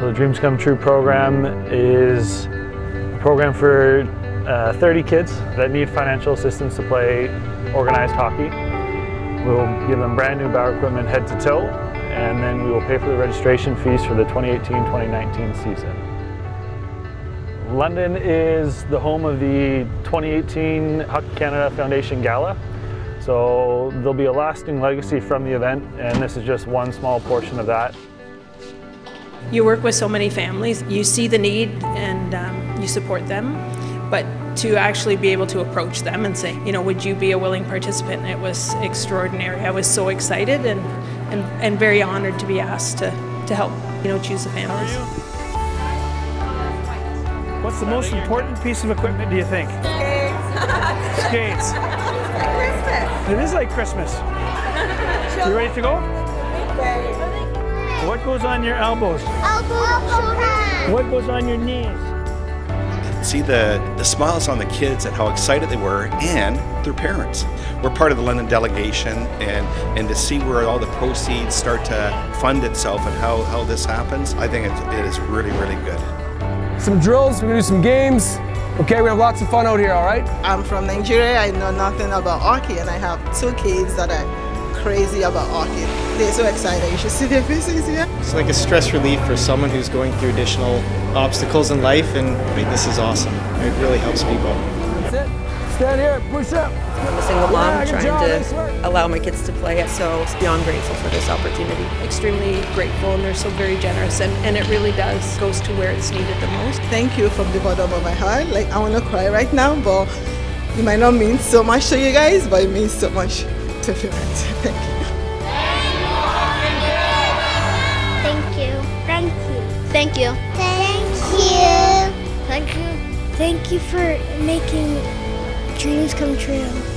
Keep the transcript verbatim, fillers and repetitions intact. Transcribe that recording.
So the Dreams Come True program is a program for uh, thirty kids that need financial assistance to play organized hockey. We'll give them brand new Bauer equipment head to toe, and then we will pay for the registration fees for the twenty eighteen twenty nineteen season. London is the home of the twenty eighteen Hockey Canada Foundation Gala. So there'll be a lasting legacy from the event, and this is just one small portion of that. You work with so many families, you see the need and um, you support them, but to actually be able to approach them and say, you know, would you be a willing participant? It was extraordinary. I was so excited and, and, and very honored to be asked to, to help, you know, choose the families. What's the most important piece of equipment, do you think? Skates. Skates. It is like Christmas. You ready to go? What goes on your elbows? Elbows. What goes on your knees? See the, the smiles on the kids and how excited they were, and their parents. We're part of the London delegation, and, and to see where all the proceeds start to fund itself and how, how this happens, I think it's, it is really, really good. Some drills, we're gonna do some games. Okay, we have lots of fun out here, all right? I'm from Nigeria, I know nothing about hockey, and I have two kids that are crazy about hockey. They're so excited, you should see their faces here. Yeah? It's like a stress relief for someone who's going through additional obstacles in life, and I mean, this is awesome. It really helps people. That's it, stand here, push up. I'm a single mom, yeah, trying to allow my kids to play, so it's beyond grateful for this opportunity. Extremely grateful, and they're so very generous, and, and it really does goes to where it's needed the most. Thank you from the bottom of my heart. Like, I want to cry right now, but it might not mean so much to you guys, but it means so much to parents. Thank you. Thank you. Thank you. Thank you. Thank you. Thank you. Thank you for making dreams come true.